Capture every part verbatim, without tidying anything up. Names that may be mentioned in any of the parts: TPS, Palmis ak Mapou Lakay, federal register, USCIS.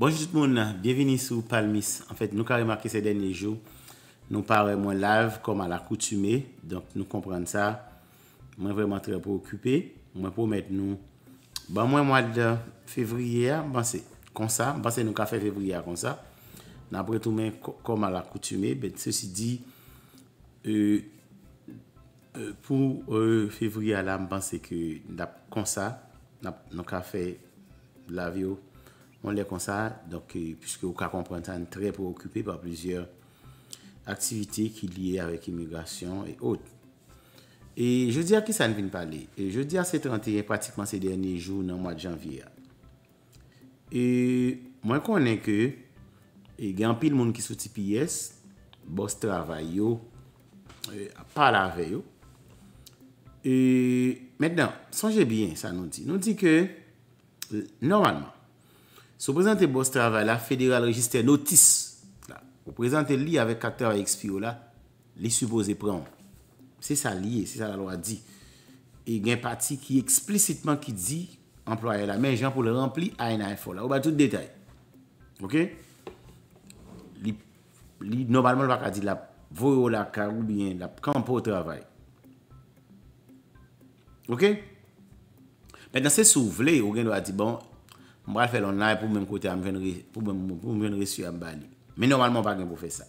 Bonjour tout le monde, bienvenue sur Palmis. En fait, nous avons remarqué ces derniers jours, nous parlons moins live comme à l'accoutumée. Donc, nous comprenons ça. Moi vraiment très préoccupé. Moi promets nous, ben moi mois de février, ben c'est comme ça. Ben c'est nous avons fait février comme ça. Après tout, mais comme à l'accoutumée, ben ceci dit, euh, euh, pour euh, février là, ben c'est que comme ça, nous avons fait la vie. On l'est comme ça, donc, euh, puisque vous comprenez, on est très préoccupé par plusieurs activités qui sont liées avec l'immigration et autres. Et je dis à qui ça ne vient pas parler. Et je dis à ces trente et un, pratiquement ces derniers jours, dans le mois de janvier. Et moi, je connais que il y a un pile de monde qui sont sur T P S, boss travail, euh, parle avec eux. Et maintenant, songez bien, ça nous dit. Nous dit que, euh, normalement, si vous présentez boss travail, la fédérale registre notice. Vous présentez le lit avec quatre travail expiré, les supposés prendre. C'est ça lié, c'est ça la loi dit. Et il y a une partie qui explicitement qui dit, employé la main, gens pour le remplir à une info. Là, vous avez tout détail. Ok? Li, li, normalement, vous avez dit la voie la car ou bien la campo au travail. Ok? Maintenant, c'est souvelé, vous avez dit bon. Je vais faire l'online pour même côté pour me recevoir à Bali. Mais normalement, pas pour faire ça.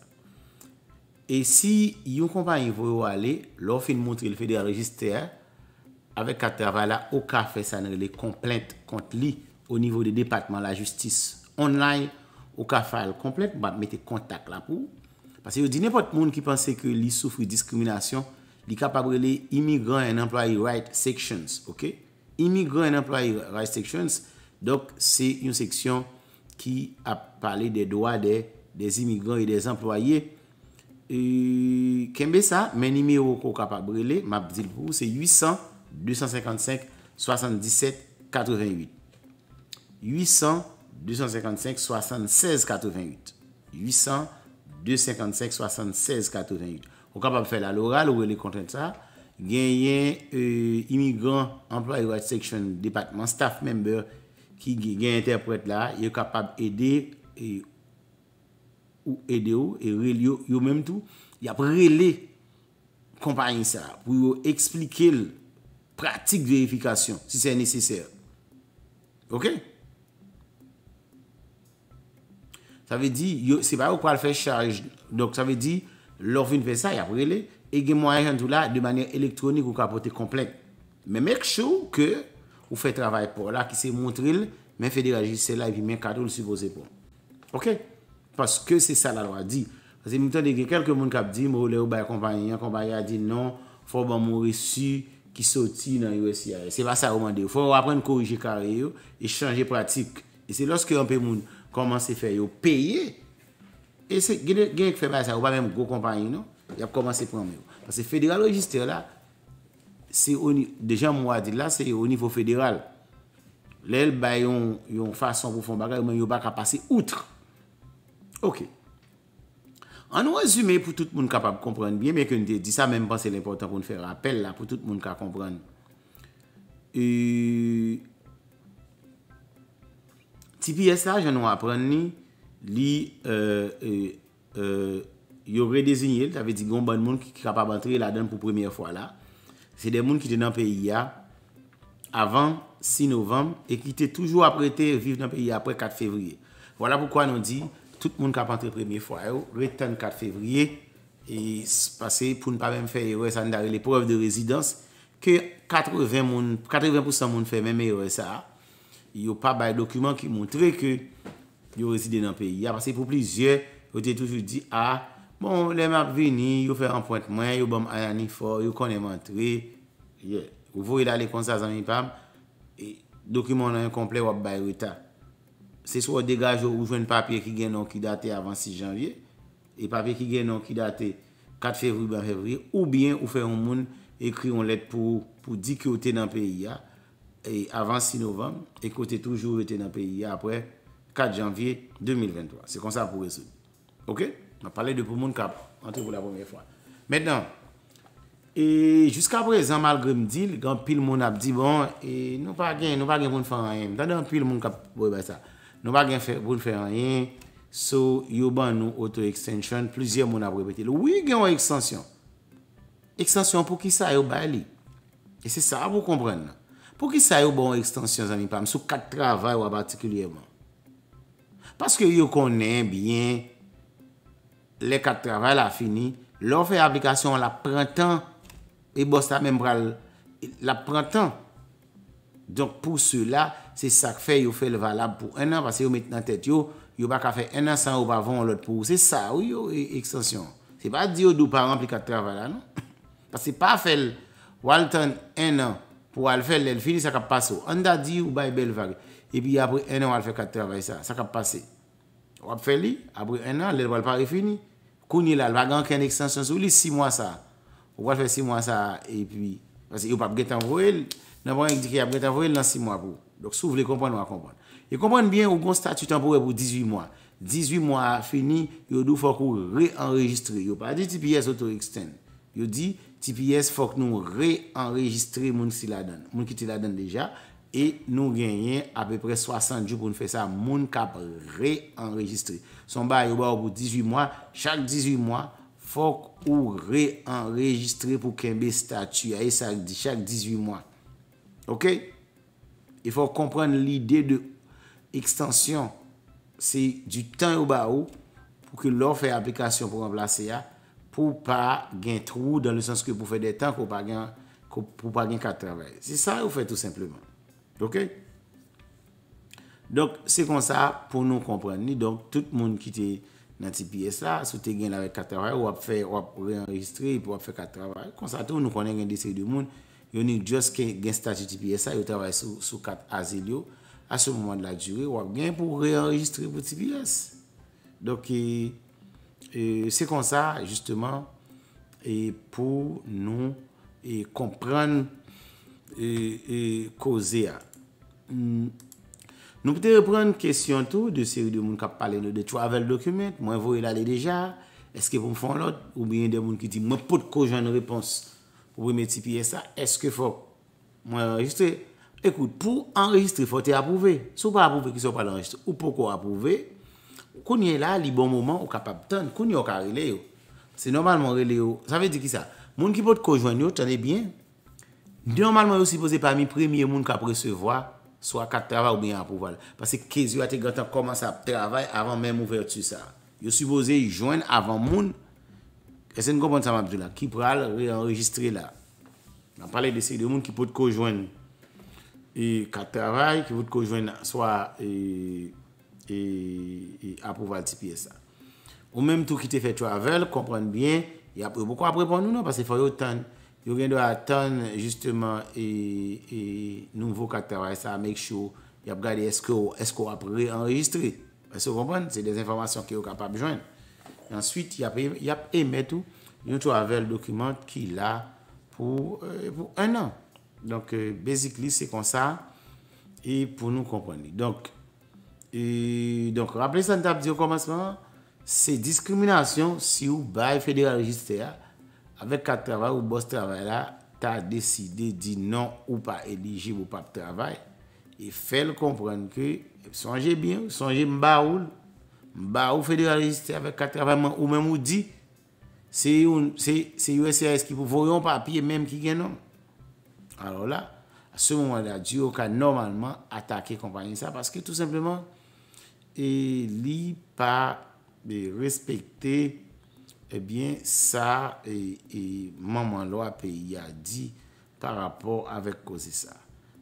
Et si une compagnie veut aller, l'offre montre le fait de registre avec un travail là, au cas fait ça, les complaintes contre lui au niveau du département de la justice online, au cas fait complète, bah mettez contact là pour. Parce que vous dites n'importe monde qui pensait que lui souffre de discrimination, il est capable de les immigrants et employés right sections, ok? Immigrants et employés right sections. Donc, c'est une section qui a parlé des droits des, des immigrants et des employés. Et qu'est-ce ça? Mes numéros qu'on capable brûler, m'a dit pour vous, c'est huit cents deux cent cinquante-cinq soixante-dix-sept quatre-vingt-huit. huit cents deux cent cinquante-cinq soixante-seize quatre-vingt-huit. huit cents deux cent cinquante-cinq soixante-seize quatre-vingt-hutt. Vous capable faire la l'oral ou les contraintes ça. Gagné euh, immigrants, employés, right section, département, staff member. Qui gagne interprète là, il est capable d'aider et ou aider ou et relio yo même tout, il a relé compagnie ça pour expliquer le pratique vérification si c'est nécessaire. OK? Ça veut dire c'est pas ou pas le faire charge. Donc ça veut dire l'offre fait ça, il a relé et gagne moyen tout là de manière électronique ou capoter complète. Mais make sure que ou fait travail pour là qui s'est montré mais fait réagir là et puis mais cadeau le supposé pour. OK? Parce que c'est ça la loi dit. Parce que m'entend des quelques monde qui dit moi le bail compagnie, compagnie a dit non, faut bon mon reçu qui sorti dans U S C I S. C'est pas ça au demander. Faut apprendre corriger carré et changer pratique. Et c'est lorsque un peu monde commence à faire yo payer et c'est gagne qui fait pas ça ou pas même gros compagnie non, il a commencé prendre. Parce que fédéral registre là c'est au déjà moi dit là c'est au niveau fédéral l'elle ba yon yon façon pour faire bagage mais yo pas capable passer outre. OK, en nous résumé pour tout le monde capable comprendre bien mais que nous dit ça même penser l'important pour nous faire rappel là pour tout le monde capable comprendre et T P S là je nous apprendre ni li euh euh yo redésigné ça veut dire gon bon monde qui capable entrer là-dedans pour première fois là. C'est des gens qui étaient dans le pays avant six novembre et qui étaient toujours apprêtés à vivre dans le pays après quatre février. Voilà pourquoi on dit tout le monde qui a entré la première fois, retourne quatre février et passer pour ne pas même faire l'épreuve de résidence que quatre-vingts pour cent des gens font même erreur ça. Il n'y a pas de document qui montre que ils résident dans le pays. Parce que pour plusieurs, ils ont toujours dit ah, bon, les maps venus, ils font un point de moins, ils font un effort, ils connaissent l'entrée. Vous voyez là les conseils en I P A M, et document incomplet ou bail retard. C'est soit dégage ou joindre papier qui gagne non qui daté avant six janvier, et papier qui gagne non qui daté quatre février, ou bien ou faire un monde écrit une lettre pour pour dire que vous êtes dans le pays et avant six novembre et que vous êtes toujours été dans le pays après quatre janvier deux mille vingt-trois. C'est comme ça pour résoudre. OK? On a parlé de pour monde qui a entré pour la première fois. Maintenant, et jusqu'à présent, malgré me dit, quand pile monde a dit bon, et nous pas gain, nous pas gain pour faire rien. Dans pile monde qui a ça. nous ne pouvons pas faire rien. So, nous avons auto-extension. Plusieurs personnes ont répété. Oui, nous avons une extension. Extension pour qui ça? Et c'est ça, vous comprenez. Pour qui ça, vous avez une extension, amis, par exemple, sur quatre travaux particulièrement. Parce que vous connaissez bien les quatre travaux, là, fini. L'offre et l'application, la prend temps. Et boss la même la prend temps. Donc, pour cela, c'est ça que fait, vous faites le valable pour un an, parce que vous mettez dans la tête, vous ne pouvez pas faire un an sans vous avant l'autre pour vous. C'est ça, oui, extension. Ce n'est pas dire que vous par exemple, quatre travaux, là, non? Parce que ce n'est pas faire Walton un an pour aller faire le fini, ça va passer. On a dit ou bail belle vague. Et puis après un an, on va faire quatre travail, ça, ça va passer. On va faire après un an, le va pas fini. Quand il a le vague, on a une extension sur lui, six mois ça. On va faire six mois ça, et puis, parce qu'il n'y a pas de envoyé, il n'y a pas de envoyé dans six mois. Donc, si vous voulez comprendre, on va comprendre. Et comprenez bien, on a un statut temporaire pour dix-huit mois. dix-huit mois fini, il faut qu'on réenregistre. Il n'y a pas de T P S auto-extend. Il dit, T P S, il faut que nous réenregistrions les gens qui la donnent déjà. Et nous gagnons à peu près soixante jours pour nous faire ça. Moun cap réenregistrer. Son bail pour dix-huit mois. Chaque dix-huit mois, il faut qu'on réenregistre pour qu'il y ait statut. Et ça dit chaque dix-huit mois. OK? Il faut comprendre l'idée de extension. C'est du temps pour que l'offre et l'application pour remplacer ça. Pour pas gagner trou dans le sens que vous faites des temps pour pas gagner pour pas gagner quatre travail. C'est ça vous faites tout simplement. OK? Donc c'est comme ça pour nous comprendre. Donc tout le monde qui était dans T P S là, si tu gagnes avec quatre travail, on va faire on va réenregistrer pour faire quatre travail. Comme ça tout nous connaissons des séries de monde, il y a juste qui gagne statut T P S là, il travaille sur sur quatre asilo à ce moment de la durée, on va gagner pour réenregistrer pour T P S. Donc et, Euh, c'est comme ça, justement, et pour nous et comprendre et, et causer. Mm. Nous pouvons reprendre une question tout de série de monde qui parlent de travel document. Moi, vous allez déjà. Est-ce que vous me faites l'autre? Ou bien des gens qui disent, moi, pour que j'ai une réponse pour mes T P S, est-ce que faut moi enregistrer? Écoute, pour enregistrer, il faut être approuvé. Si vous ne pouvez pas approuver, qui ne sont pas enregistrés, ou pourquoi approuver? Quand on est là, les bons moments, on est capable de temps. Quand on est là, c'est normalement relé. Ça veut dire qui ça? Les gens qui peuvent conjoindre, tenez bien. Normalement, vous supposez parmi les premiers gens qui peuvent recevoir, soit quatre travail ou bien approuval. Parce que les gens qui commencent à travailler avant même ouverture ça. Vous supposez joindre avant les gens. Est-ce que vous comprenez ça, Abdoula? Qui peut réenregistrer là? On parle de ces deux gens qui peuvent conjoindre quatre travail, qui peuvent conjoindre soit. Et et, et approuver T P S. Ou même tout qui te fait travel, comprendre bien, il y a beaucoup à répondre non parce qu'il faut attendre. Il faut attendre justement et, et nouveau caractère ça make sure il y a regarder est-ce que est-ce qu'on a enregistré. Vous comprenez, c'est des informations qui est capable de joindre. Ensuite, il y a il y a émettre tout, il y a travel document qui là pour euh, pour un an. Donc euh, basically c'est comme ça et pour nous comprendre. Donc Et donc, rappelez ça, au commencement, c'est discrimination si vous bail fédéral registré avec quatre travail ou boss travail là, tu as décidé de dire non ou pas éligible ou pas de travail. Et faites comprendre que, songez bien, songez mbaoul, mbaoul fédéral registré avec quatre travail ou même vous dit, c'est U S C I S qui vous voyez un papier même qui gagne non. Alors là, ce moment-là, Dieu a normalement attaqué la compagnie ça parce que tout simplement, il n'a pas respecté eh bien, ça et, et maman loi pays a dit par rapport avec cause ça.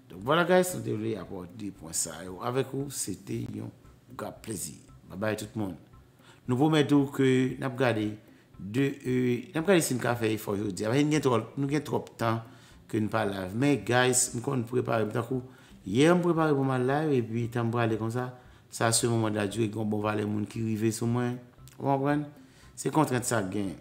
Donc voilà, guys, on devrait apporter des points ça. Avec vous, c'était un grand plaisir. Bye bye tout le monde. Nous vous mettons que nous avons regardé ce café, il faut que je vous dise. Nous avons trop de temps. Que nous parlons. Mais, guys, nous comptons préparer. Hier, nous préparons pour ma live et puis, nous parlons comme ça. Ça, à ce moment-là, Dieu est bon, bon, valet, les gens qui arrivent sur moi. Vous comprenez? C'est contrainte ça, gain.